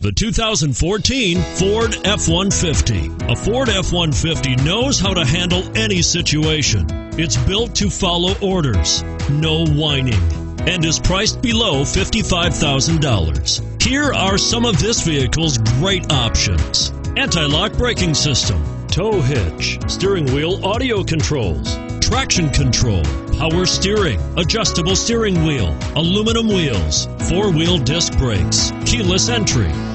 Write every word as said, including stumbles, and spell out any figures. The two thousand fourteen Ford F one fifty. A Ford F one fifty knows how to handle any situation. It's built to follow orders, no whining, and is priced below fifty-five thousand dollars. Here are some of this vehicle's great options: anti-lock braking system, tow hitch, steering wheel audio controls, traction control, power steering, adjustable steering wheel, aluminum wheels, four-wheel disc brakes, keyless entry,